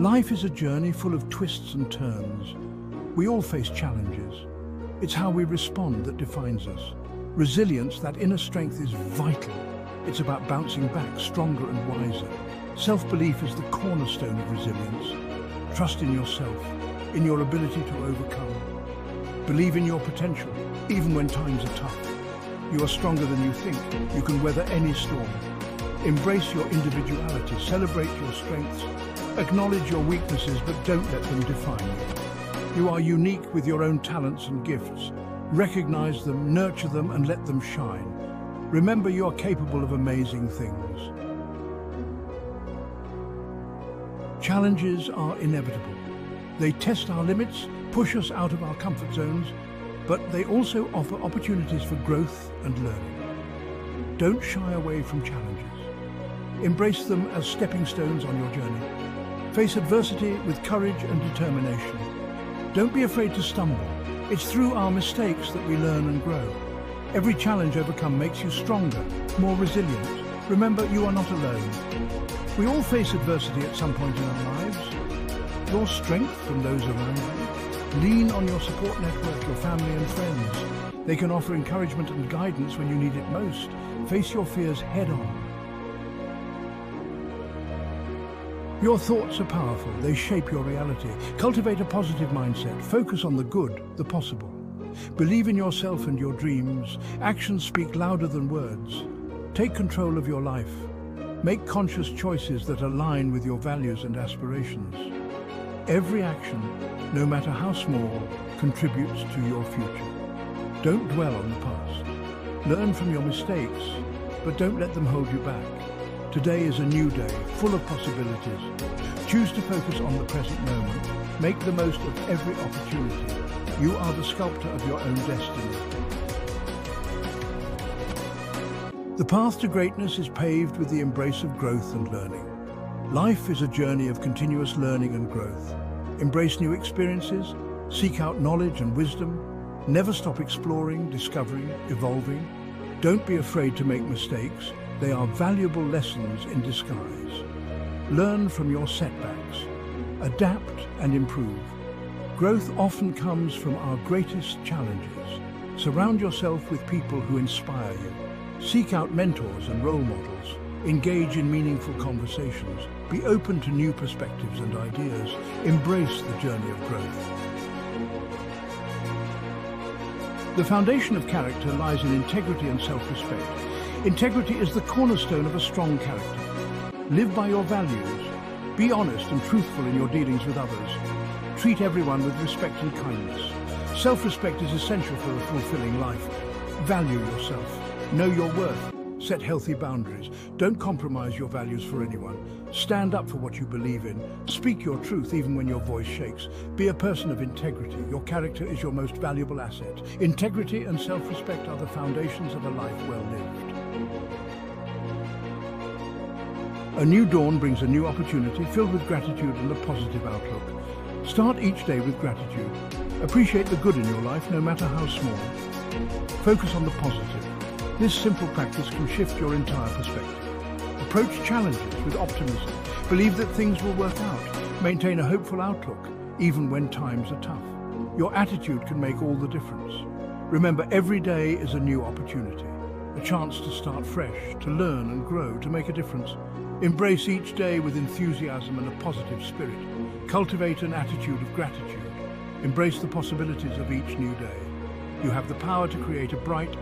Life is a journey full of twists and turns. We all face challenges. It's how we respond that defines us. Resilience, that inner strength, is vital. It's about bouncing back stronger and wiser. Self-belief is the cornerstone of resilience. Trust in yourself, in your ability to overcome. Believe in your potential, even when times are tough. You are stronger than you think. You can weather any storm. Embrace your individuality, celebrate your strengths, acknowledge your weaknesses, but don't let them define you. You are unique with your own talents and gifts. Recognize them, nurture them, and let them shine. Remember, you are capable of amazing things. Challenges are inevitable. They test our limits, push us out of our comfort zones, but they also offer opportunities for growth and learning. Don't shy away from challenges. Embrace them as stepping stones on your journey. Face adversity with courage and determination. Don't be afraid to stumble. It's through our mistakes that we learn and grow. Every challenge overcome makes you stronger, more resilient. Remember, you are not alone. We all face adversity at some point in our lives. Draw strength from those around you. Lean on your support network, your family and friends. They can offer encouragement and guidance when you need it most. Face your fears head on. Your thoughts are powerful, they shape your reality. Cultivate a positive mindset, focus on the good, the possible. Believe in yourself and your dreams. Actions speak louder than words. Take control of your life. Make conscious choices that align with your values and aspirations. Every action, no matter how small, contributes to your future. Don't dwell on the past. Learn from your mistakes, but don't let them hold you back. Today is a new day, full of possibilities. Choose to focus on the present moment. Make the most of every opportunity. You are the sculptor of your own destiny. The path to greatness is paved with the embrace of growth and learning. Life is a journey of continuous learning and growth. Embrace new experiences, seek out knowledge and wisdom. Never stop exploring, discovering, evolving. Don't be afraid to make mistakes. They are valuable lessons in disguise. Learn from your setbacks. Adapt and improve. Growth often comes from our greatest challenges. Surround yourself with people who inspire you. Seek out mentors and role models. Engage in meaningful conversations. Be open to new perspectives and ideas. Embrace the journey of growth. The foundation of character lies in integrity and self-respect. Integrity is the cornerstone of a strong character. Live by your values. Be honest and truthful in your dealings with others. Treat everyone with respect and kindness. Self-respect is essential for a fulfilling life. Value yourself. Know your worth. Set healthy boundaries. Don't compromise your values for anyone. Stand up for what you believe in. Speak your truth even when your voice shakes. Be a person of integrity. Your character is your most valuable asset. Integrity and self-respect are the foundations of a life well lived. A new dawn brings a new opportunity filled with gratitude and a positive outlook. Start each day with gratitude. Appreciate the good in your life, no matter how small. Focus on the positive. This simple practice can shift your entire perspective. Approach challenges with optimism. Believe that things will work out. Maintain a hopeful outlook, even when times are tough. Your attitude can make all the difference. Remember, every day is a new opportunity. A chance to start fresh, to learn and grow, to make a difference. Embrace each day with enthusiasm and a positive spirit. Cultivate an attitude of gratitude. Embrace the possibilities of each new day. You have the power to create a bright,